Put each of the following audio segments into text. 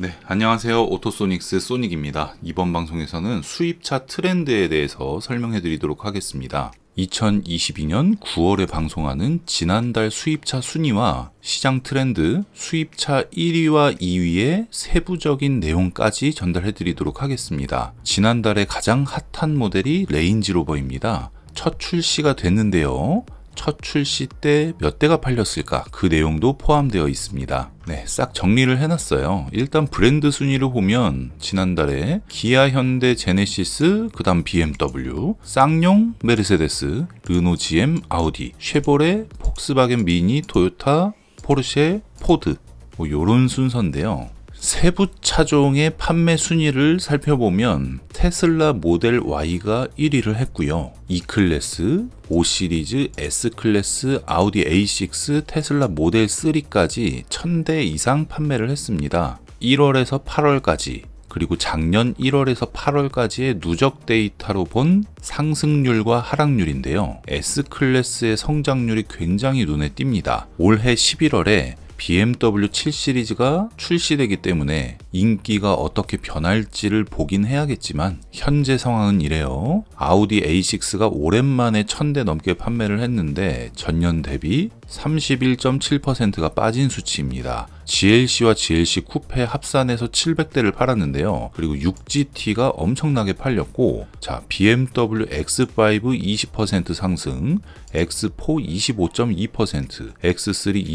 네, 안녕하세요. 오토소닉스 소닉입니다. 이번 방송에서는 수입차 트렌드에 대해서 설명해 드리도록 하겠습니다. 2022년 9월에 방송하는 지난달 수입차 순위와 시장 트렌드, 수입차 1위와 2위의 세부적인 내용까지 전달해 드리도록 하겠습니다. 지난달에 가장 핫한 모델이 레인지로버입니다. 첫 출시가 됐는데요. 첫 출시 때 몇 대가 팔렸을까? 그 내용도 포함되어 있습니다. 네, 싹 정리를 해놨어요. 일단 브랜드 순위를 보면 지난달에 기아, 현대, 제네시스, 그 다음 BMW, 쌍용, 메르세데스, 르노, GM, 아우디, 쉐보레, 폭스바겐 미니, 토요타, 포르쉐, 포드 뭐 요런 순서인데요. 세부 차종의 판매 순위를 살펴보면 테슬라 모델 Y가 1위를 했고요. E클래스, O시리즈, S클래스, 아우디 A6, 테슬라 모델 3까지 1000대 이상 판매를 했습니다. 1월에서 8월까지, 그리고 작년 1월에서 8월까지의 누적 데이터로 본 상승률과 하락률인데요. S클래스의 성장률이 굉장히 눈에 띕니다. 올해 11월에 BMW 7 시리즈가 출시되기 때문에 인기가 어떻게 변할지를 보긴 해야겠지만 현재 상황은 이래요. 아우디 A6가 오랜만에 1000대 넘게 판매를 했는데 전년 대비 31.7%가 빠진 수치입니다. GLC와 GLC 쿠페 합산해서 700대를 팔았는데요. 그리고 6GT가 엄청나게 팔렸고, 자, BMW X5 20% 상승, X4 25.2%, X3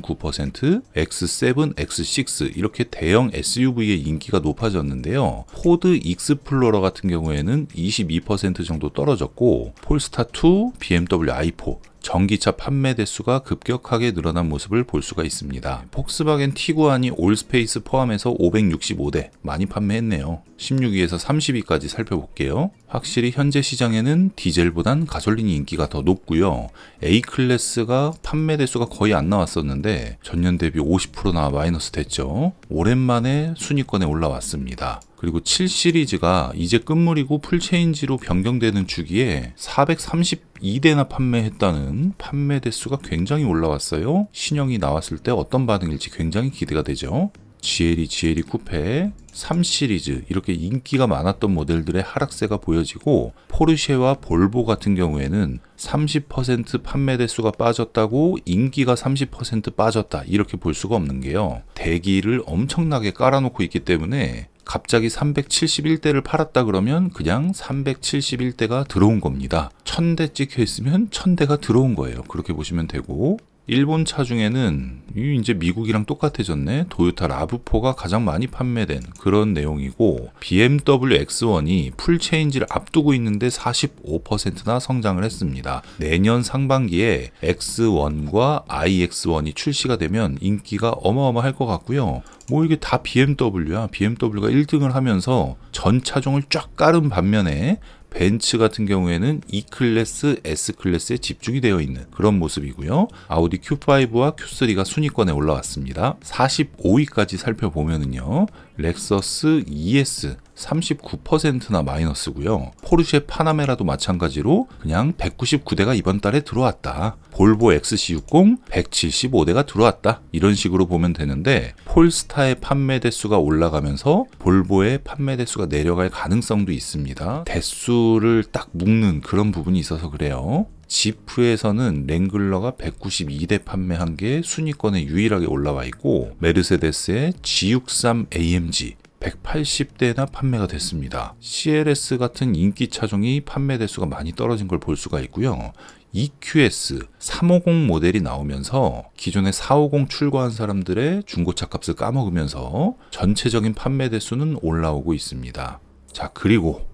25.9%, X7, X6 이렇게 대형 SUV의 인기가 높아졌는데요. 포드 익스플로러 같은 경우에는 22% 정도 떨어졌고, 폴스타2, BMW i4 전기차 판매 대수가 급격하게 늘어난 모습을 볼 수가 있습니다. 폭스바겐 티구안이 올스페이스 포함해서 565대, 많이 판매했네요. 16위에서 30위까지 살펴볼게요. 확실히 현재 시장에는 디젤보단 가솔린이 인기가 더 높고요. A클래스가 판매 대수가 거의 안 나왔었는데 전년 대비 50%나 마이너스 됐죠. 오랜만에 순위권에 올라왔습니다. 그리고 7 시리즈가 이제 끝물이고 풀체인지로 변경되는 주기에 432대나 판매했다는 판매 대수가 굉장히 올라왔어요. 신형이 나왔을 때 어떤 반응일지 굉장히 기대가 되죠. GLE, GLE 쿠페, 3 시리즈 이렇게 인기가 많았던 모델들의 하락세가 보여지고, 포르쉐와 볼보 같은 경우에는 30% 판매 대수가 빠졌다고 인기가 30% 빠졌다 이렇게 볼 수가 없는 게요. 대기를 엄청나게 깔아놓고 있기 때문에 갑자기 371대를 팔았다 그러면 그냥 371대가 들어온 겁니다. 1000대 찍혀 있으면 1000대가 들어온 거예요. 그렇게 보시면 되고, 일본 차 중에는 이제 미국이랑 똑같아졌네. 도요타 라브포가 가장 많이 판매된 그런 내용이고, BMW X1이 풀체인지를 앞두고 있는데 45%나 성장을 했습니다. 내년 상반기에 X1과 iX1이 출시가 되면 인기가 어마어마할 것 같고요. 뭐 이게 다 BMW야. BMW가 1등을 하면서 전 차종을 쫙 깔은 반면에 벤츠 같은 경우에는 E클래스, S클래스에 집중이 되어 있는 그런 모습이고요. 아우디 Q5와 Q3가 순위권에 올라왔습니다. 45위까지 살펴보면은요. 렉서스 ES 39%나 마이너스고요. 포르쉐 파나메라도 마찬가지로 그냥 199대가 이번 달에 들어왔다. 볼보 XC60 175대가 들어왔다. 이런 식으로 보면 되는데, 폴스타의 판매 대수가 올라가면서 볼보의 판매 대수가 내려갈 가능성도 있습니다. 대수를 딱 묶는 그런 부분이 있어서 그래요. 지프에서는 랭글러가 192대 판매한 게 순위권에 유일하게 올라와 있고, 메르세데스의 G63 AMG 180대나 판매가 됐습니다. CLS 같은 인기 차종이 판매 대수가 많이 떨어진 걸 볼 수가 있고요. EQS 350 모델이 나오면서 기존에 450 출고한 사람들의 중고차 값을 까먹으면서 전체적인 판매 대수는 올라오고 있습니다. 자, 그리고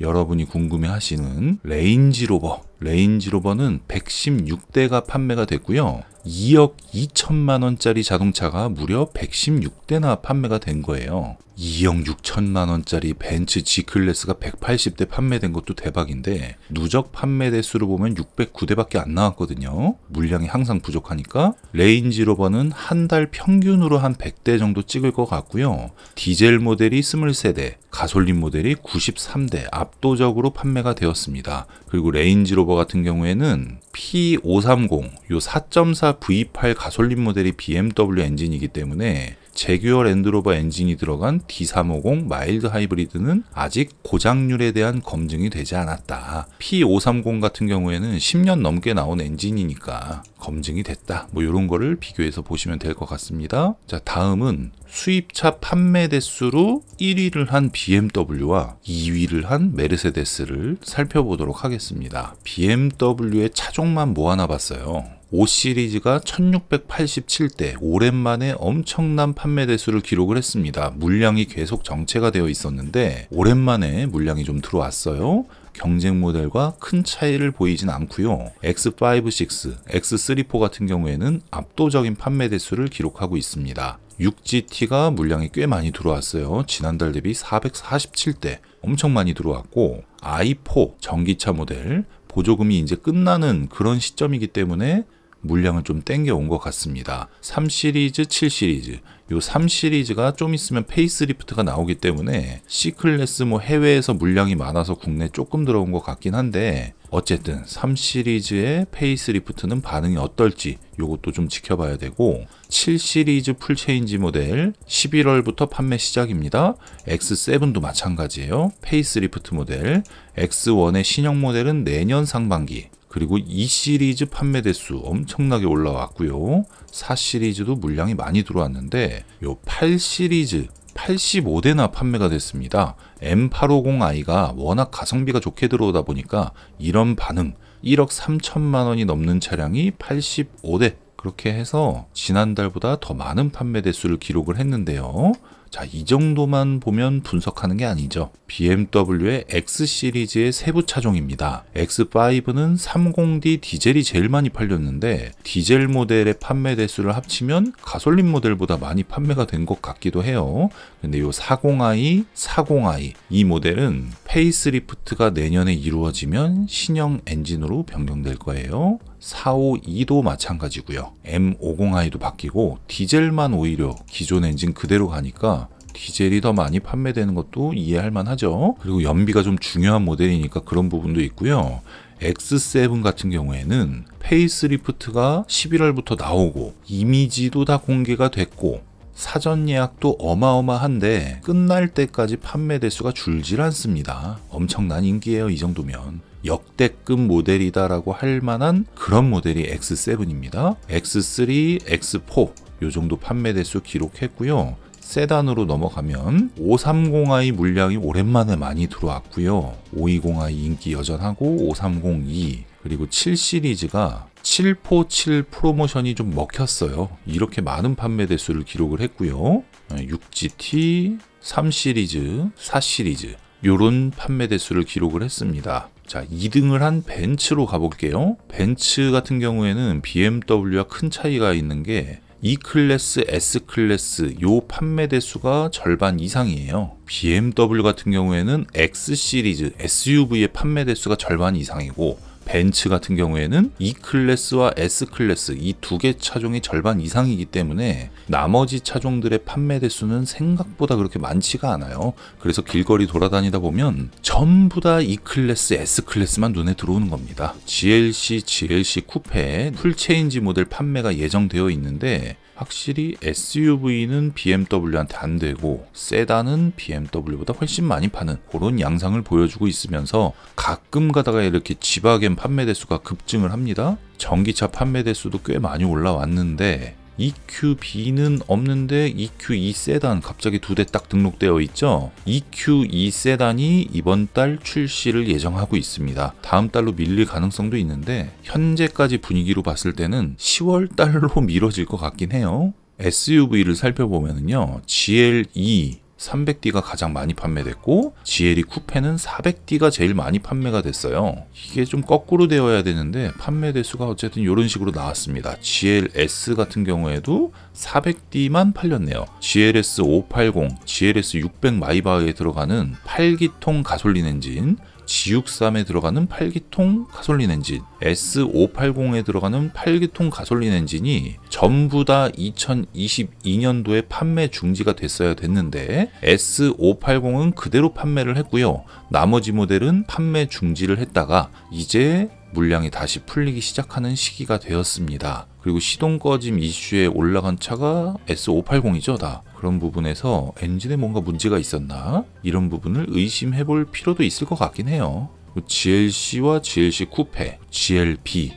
여러분이 궁금해하시는 레인지로버. 레인지로버는 116대가 판매가 됐고요. 2억 2천만 원짜리 자동차가 무려 116대나 판매가 된 거예요. 2억 6천만 원짜리 벤츠 G클래스가 180대 판매된 것도 대박인데, 누적 판매 대수를 보면 609대밖에 안 나왔거든요. 물량이 항상 부족하니까. 레인지로버는 한 달 평균으로 한 100대 정도 찍을 것 같고요. 디젤 모델이 23대, 가솔린 모델이 93대 압도적으로 판매가 되었습니다. 그리고 레인지로버 같은 경우에는 P530, 요 4.4 V8 가솔린 모델이 BMW 엔진이기 때문에 재규어 랜드로버 엔진이 들어간 D350 마일드 하이브리드는 아직 고장률에 대한 검증이 되지 않았다. P530 같은 경우에는 10년 넘게 나온 엔진이니까 검증이 됐다. 뭐 이런 거를 비교해서 보시면 될 것 같습니다. 자, 다음은 수입차 판매 대수로 1위를 한 BMW와 2위를 한 메르세데스를 살펴보도록 하겠습니다. BMW의 차종만 모아놔 봤어요. 5시리즈가 1687대, 오랜만에 엄청난 판매 대수를 기록을 했습니다. 물량이 계속 정체가 되어 있었는데 오랜만에 물량이 좀 들어왔어요. 경쟁 모델과 큰 차이를 보이진 않고요. X5, 6, X3, 4 같은 경우에는 압도적인 판매 대수를 기록하고 있습니다. 6GT가 물량이 꽤 많이 들어왔어요. 지난달 대비 447대 엄청 많이 들어왔고, i4 전기차 모델 보조금이 이제 끝나는 그런 시점이기 때문에 물량은 좀 땡겨온 것 같습니다. 3시리즈, 7시리즈, 요 3시리즈가 좀 있으면 페이스리프트가 나오기 때문에 C클래스 뭐 해외에서 물량이 많아서 국내 조금 들어온 것 같긴 한데, 어쨌든 3시리즈의 페이스리프트는 반응이 어떨지 요것도 좀 지켜봐야 되고, 7시리즈 풀체인지 모델 11월부터 판매 시작입니다. X7도 마찬가지예요. 페이스리프트 모델, X1의 신형 모델은 내년 상반기, 그리고 2시리즈 판매 대수 엄청나게 올라왔고요. 4시리즈도 물량이 많이 들어왔는데 요 8시리즈 85대나 판매가 됐습니다. M850i가 워낙 가성비가 좋게 들어오다 보니까 이런 반응, 1억 3천만 원이 넘는 차량이 85대, 그렇게 해서 지난달보다 더 많은 판매 대수를 기록을 했는데요. 자, 이 정도만 보면 분석하는 게 아니죠. BMW의 X시리즈의 세부 차종입니다. X5는 30D 디젤이 제일 많이 팔렸는데 디젤 모델의 판매 대수를 합치면 가솔린 모델보다 많이 판매가 된 것 같기도 해요. 근데 이 40i, 40i 이 모델은 페이스리프트가 내년에 이루어지면 신형 엔진으로 변경될 거예요. 452도 마찬가지고요. M50i도 바뀌고 디젤만 오히려 기존 엔진 그대로 가니까 디젤이 더 많이 판매되는 것도 이해할 만하죠. 그리고 연비가 좀 중요한 모델이니까 그런 부분도 있고요. X7 같은 경우에는 페이스리프트가 11월부터 나오고 이미지도 다 공개가 됐고 사전 예약도 어마어마한데 끝날 때까지 판매 대수가 줄질 않습니다. 엄청난 인기예요. 이 정도면 역대급 모델이다라고 할 만한 그런 모델이 X7입니다. X3, X4 요 정도 판매 대수 기록했고요. 세단으로 넘어가면 530i 물량이 오랜만에 많이 들어왔고요. 520i 인기 여전하고 5302, 그리고 7시리즈가 747 프로모션이 좀 먹혔어요. 이렇게 많은 판매 대수를 기록을 했고요. 6GT, 3시리즈, 4시리즈 요런 판매 대수를 기록을 했습니다. 자, 2등을 한 벤츠로 가볼게요. 벤츠 같은 경우에는 BMW와 큰 차이가 있는 게 E클래스, S클래스 요 판매 대수가 절반 이상이에요. BMW 같은 경우에는 X시리즈 SUV의 판매 대수가 절반 이상이고, 벤츠 같은 경우에는 E클래스와 S클래스 이 두 개 차종이 절반 이상이기 때문에 나머지 차종들의 판매 대수는 생각보다 그렇게 많지가 않아요. 그래서 길거리 돌아다니다 보면 전부 다 E클래스, S클래스만 눈에 들어오는 겁니다. GLC, GLC 쿠페 풀체인지 모델 판매가 예정되어 있는데 확실히 SUV는 BMW한테 안 되고 세단은 BMW보다 훨씬 많이 파는 그런 양상을 보여주고 있으면서 가끔 가다가 이렇게 지바겐 판매 대수가 급증을 합니다. 전기차 판매 대수도 꽤 많이 올라왔는데 EQB는 없는데 EQE 세단 갑자기 두 대 딱 등록되어 있죠. EQE 세단이 이번 달 출시를 예정하고 있습니다. 다음 달로 밀릴 가능성도 있는데 현재까지 분위기로 봤을 때는 10월 달로 미뤄질 것 같긴 해요. SUV를 살펴보면요, GLE 300D가 가장 많이 판매됐고 GLE 쿠페는 400D가 제일 많이 판매가 됐어요. 이게 좀 거꾸로 되어야 되는데 판매 대수가 어쨌든 이런 식으로 나왔습니다. GLS 같은 경우에도 400D만 팔렸네요. GLS 580, GLS 600 마이바흐에 들어가는 8기통 가솔린 엔진, G63에 들어가는 8기통 가솔린 엔진, S580에 들어가는 8기통 가솔린 엔진이 전부 다 2022년도에 판매 중지가 됐어야 됐는데 S580은 그대로 판매를 했고요. 나머지 모델은 판매 중지를 했다가 이제 물량이 다시 풀리기 시작하는 시기가 되었습니다. 그리고 시동 꺼짐 이슈에 올라간 차가 S580이죠 다. 그런 부분에서 엔진에 뭔가 문제가 있었나? 이런 부분을 의심해 볼 필요도 있을 것 같긴 해요. GLC와 GLC 쿠페, GLB.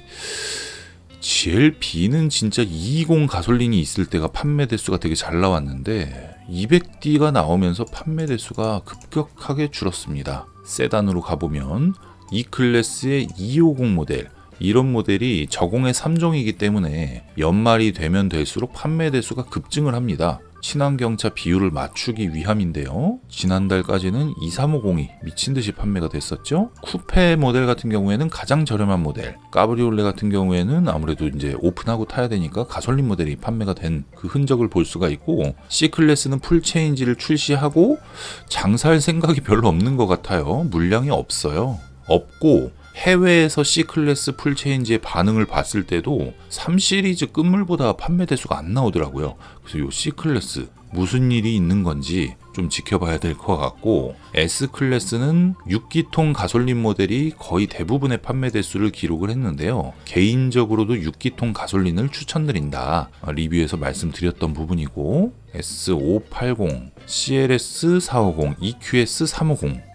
GLB는 진짜 220 가솔린이 있을 때가 판매 대수가 되게 잘 나왔는데 200D가 나오면서 판매 대수가 급격하게 줄었습니다. 세단으로 가보면 E 클래스의 250 모델, 이런 모델이 저공의 3종이기 때문에 연말이 되면 될수록 판매 대수가 급증을 합니다. 친환경차 비율을 맞추기 위함인데요. 지난달까지는 23502이 미친듯이 판매가 됐었죠. 쿠페 모델 같은 경우에는 가장 저렴한 모델, 까브리올레 같은 경우에는 아무래도 이제 오픈하고 타야 되니까 가솔린 모델이 판매가 된 그 흔적을 볼 수가 있고, C클래스는 풀체인지를 출시하고 장사할 생각이 별로 없는 것 같아요. 물량이 없어요. 없고 해외에서 C클래스 풀체인지의 반응을 봤을 때도 3시리즈 끝물보다 판매 대수가 안 나오더라고요. 그래서 이 C클래스 무슨 일이 있는 건지 좀 지켜봐야 될 것 같고, S클래스는 6기통 가솔린 모델이 거의 대부분의 판매 대수를 기록을 했는데요. 개인적으로도 6기통 가솔린을 추천드린다, 리뷰에서 말씀드렸던 부분이고, S580, CLS450, EQS350,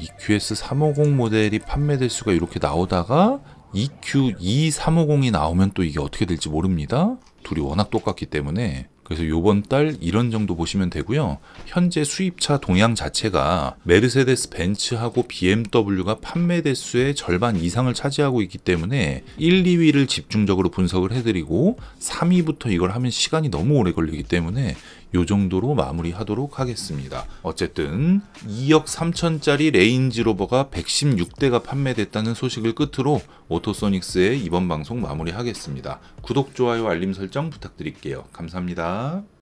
EQS350 모델이 판매 대수가 이렇게 나오다가 EQ2350이 나오면 또 이게 어떻게 될지 모릅니다. 둘이 워낙 똑같기 때문에. 그래서 요번 달 이런 정도 보시면 되고요. 현재 수입차 동향 자체가 메르세데스 벤츠하고 BMW가 판매 대수의 절반 이상을 차지하고 있기 때문에 1, 2위를 집중적으로 분석을 해드리고 3위부터 이걸 하면 시간이 너무 오래 걸리기 때문에 요 정도로 마무리하도록 하겠습니다. 어쨌든 2억 3천짜리 레인지로버가 116대가 판매됐다는 소식을 끝으로 오토소닉스의 이번 방송 마무리하겠습니다. 구독, 좋아요, 알림 설정 부탁드릴게요. 감사합니다.